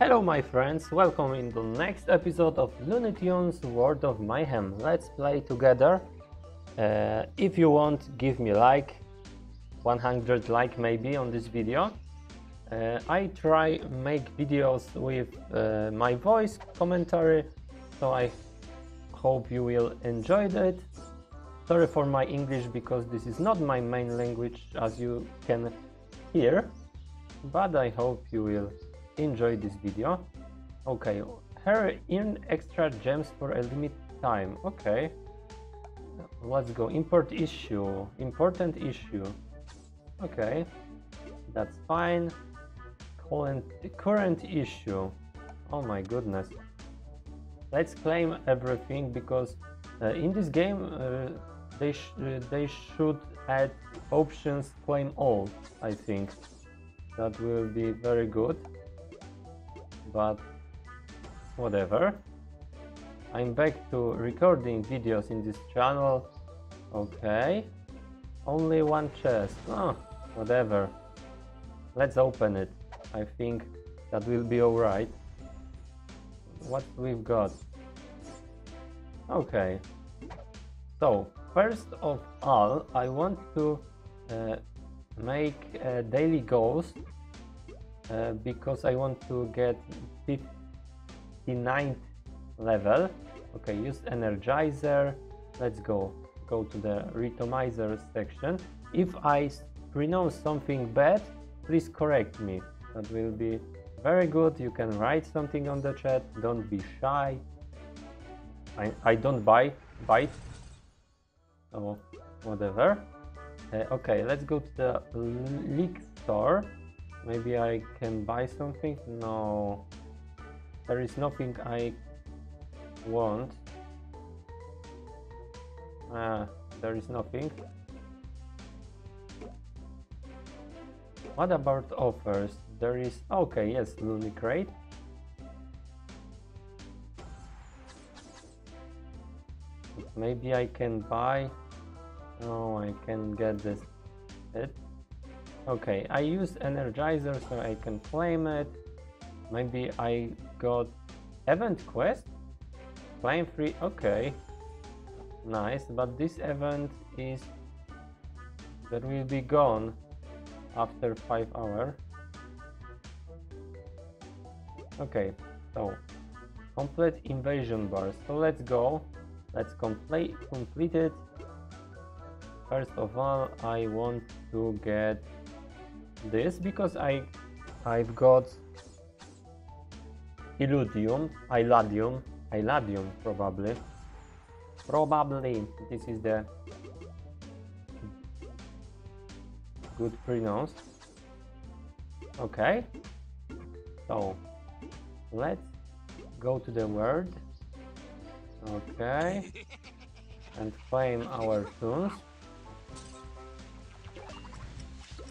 Hello my friends, welcome in the next episode of Looney Tunes World of Mayhem. Let's play together. If you want, give me like, 100 like maybe on this video. I try make videos with my voice commentary, so I hope you will enjoy it. Sorry for my English, because this is not my main language, as you can hear, but I hope you will enjoy this video. Okay, here in extra gems for a limit time. Okay, let's go. Import issue, important issue. Okay, that's fine. Current issue. Oh my goodness, let's claim everything, because in this game they should add options claim all. I think that will be very good, but whatever. I'm back to recording videos in this channel. Okay, only one chest. Oh, whatever, let's open it. I think that will be all right. What we've got? Okay, so first of all I want to make daily goals, because I want to get 59th level. Okay, use energizer. Let's go to the randomizer section. If I pronounce something bad, please correct me. That will be very good. You can write something on the chat, don't be shy. I don't bite or whatever. Okay, let's go to the leak store. Maybe I can buy something. No, there is nothing I want. There is nothing. What about offers? There is, okay, yes, Looney Crate. Maybe I can buy. No, I can get this. Okay, I use energizer, so I can claim it. Maybe I got event quest, claim free. Okay, nice, but this event is that will be gone after 5 hours. Okay, so complete invasion bar. So let's go, let's complete it. First of all, I want to get this, because I've got illudium, probably this is the good pronounce. Okay, so let's go to the world. Okay, and claim our tunes.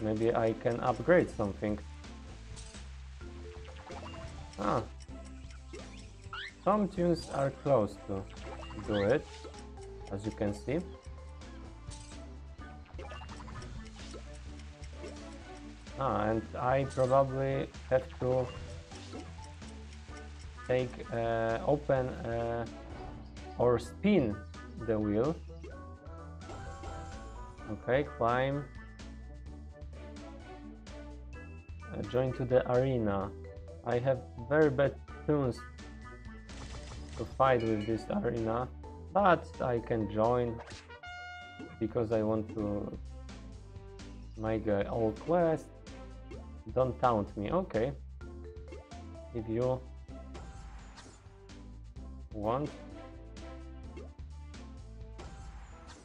Maybe I can upgrade something. Ah, some tunes are close to do it, as you can see. And I probably have to take open or spin the wheel. Okay, climb. Join to the arena. I have very bad tunes to fight with this arena, but I can join because I want to make an old quest. Don't taunt me. Okay, if you want.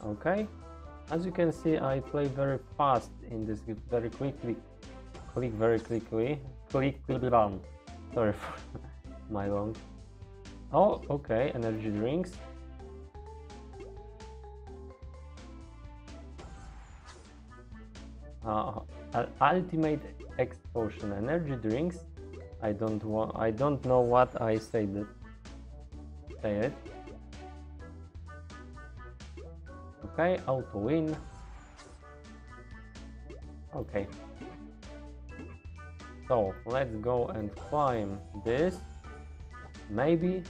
Okay, as you can see, I play very fast in this, very quickly. Click very quickly. Sorry for my long. Oh, okay, energy drinks. Ultimate explosion, energy drinks. I don't know what I said. Say it. Okay, auto win. Okay. So let's go and climb this, maybe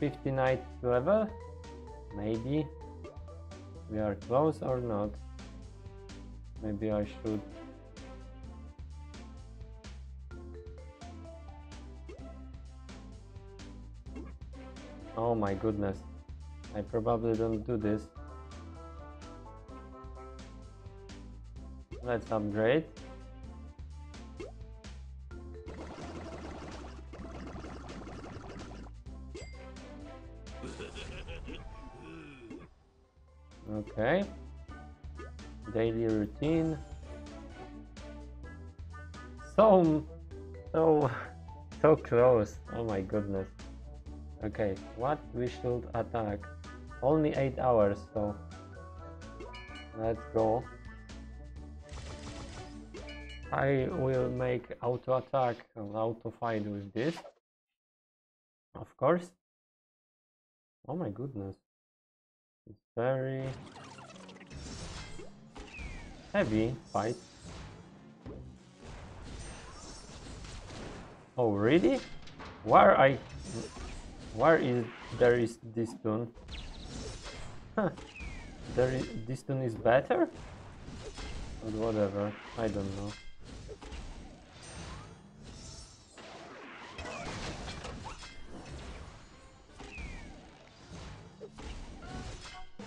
59th level, maybe we are close or not. Maybe I should . Oh my goodness, I probably don't do this. Let's upgrade. Okay, daily routine. So close. Oh my goodness. Okay, what we should attack? Only 8 hours, so let's go. I will make auto attack and auto fight with this, of course. Oh my goodness, it's very heavy fight. Oh really? Where is this tune? Huh. This tune is better? But whatever, I don't know.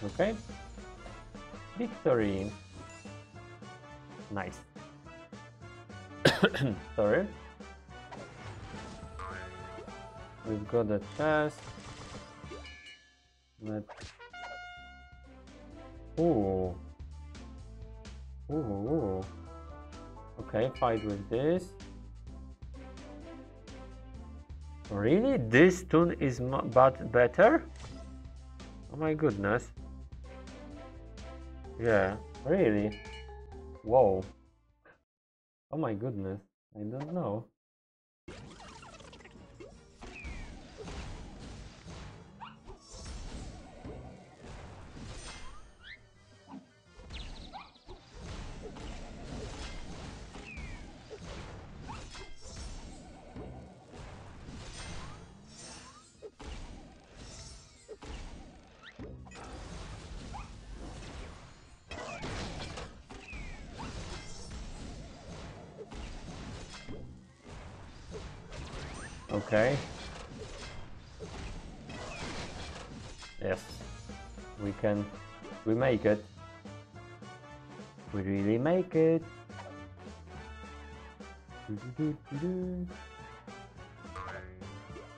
Okay. Victory. Nice. Sorry. We've got a chest. Ooh. Ooh. Okay, fight with this. Really? This tune is better? Oh my goodness. Yeah, really? Whoa. Oh my goodness. I don't know. Okay. Yes, we can. We make it. We really make it.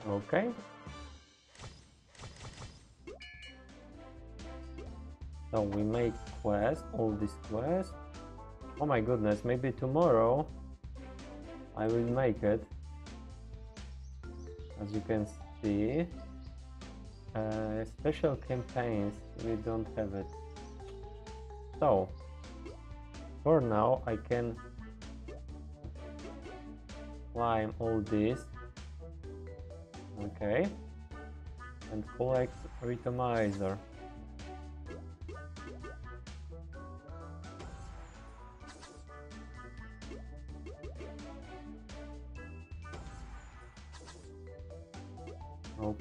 Okay. So we make quests, all these quests. Oh my goodness! Maybe tomorrow I will make it. As you can see, special campaigns, we don't have it. So, for now I can climb all this, okay, and collect Rhythmizer.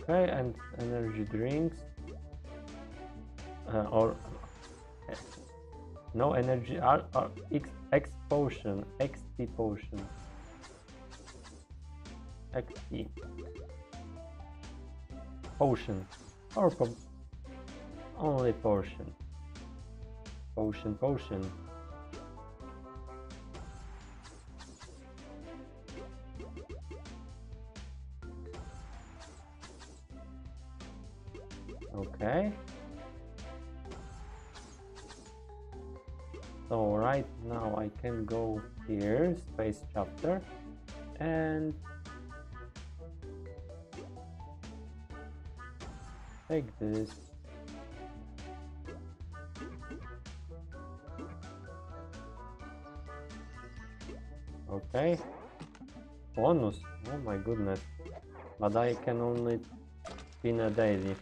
Okay, and energy drinks, no energy, XP potion. Okay, so right now I can go here, space chapter, and take this. Okay, bonus, oh my goodness, but I can only spin a daily.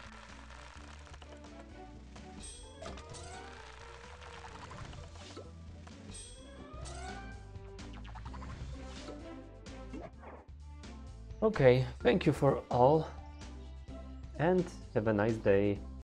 Okay, thank you for all and have a nice day.